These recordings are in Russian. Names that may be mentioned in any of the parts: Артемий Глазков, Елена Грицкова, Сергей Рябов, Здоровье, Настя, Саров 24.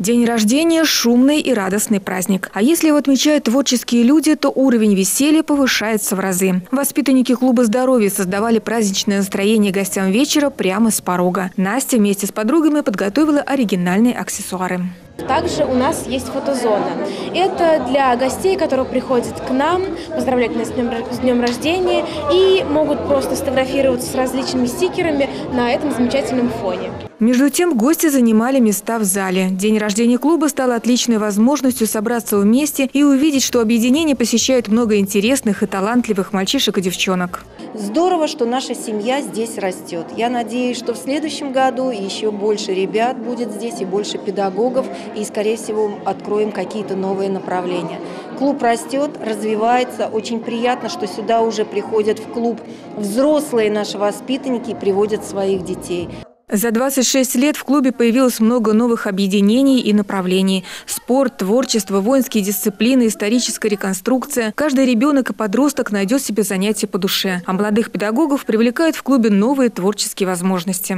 День рождения – шумный и радостный праздник. А если его отмечают творческие люди, то уровень веселья повышается в разы. Воспитанники клуба здоровья создавали праздничное настроение гостям вечера прямо с порога. Настя вместе с подругами подготовила оригинальные аксессуары. Также у нас есть фотозона. Это для гостей, которые приходят к нам, поздравляют нас с днем рождения и могут просто сфотографироваться с различными стикерами на этом замечательном фоне. Между тем, гости занимали места в зале. День рождения клуба стал отличной возможностью собраться вместе и увидеть, что объединение посещает много интересных и талантливых мальчишек и девчонок. Здорово, что наша семья здесь растет. Я надеюсь, что в следующем году еще больше ребят будет здесь и больше педагогов. И, скорее всего, откроем какие-то новые направления. Клуб растет, развивается. Очень приятно, что сюда уже приходят в клуб взрослые наши воспитанники и приводят своих детей. За 26 лет в клубе появилось много новых объединений и направлений. Спорт, творчество, воинские дисциплины, историческая реконструкция. Каждый ребенок и подросток найдет себе занятие по душе. А молодых педагогов привлекают в клубе новые творческие возможности.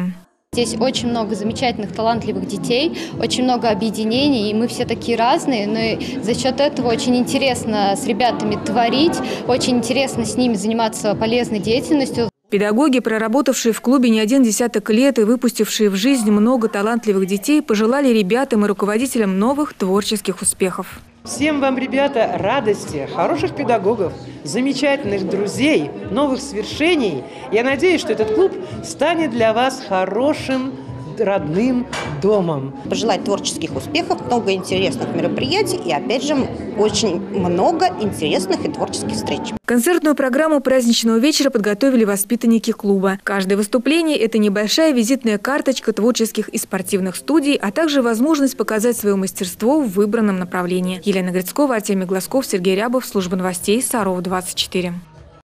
Здесь очень много замечательных, талантливых детей, очень много объединений, и мы все такие разные, но и за счет этого очень интересно с ребятами творить, очень интересно с ними заниматься полезной деятельностью. Педагоги, проработавшие в клубе не один десяток лет и выпустившие в жизнь много талантливых детей, пожелали ребятам и руководителям новых творческих успехов. Всем вам, ребята, радости, хороших педагогов, замечательных друзей, новых свершений. Я надеюсь, что этот клуб станет для вас хорошим родным домом. Пожелать творческих успехов, много интересных мероприятий и, опять же, очень много интересных и творческих встреч. Концертную программу праздничного вечера подготовили воспитанники клуба. Каждое выступление – это небольшая визитная карточка творческих и спортивных студий, а также возможность показать свое мастерство в выбранном направлении. Елена Грицкова, Артемий Глазков, Сергей Рябов, служба новостей «Саров 24».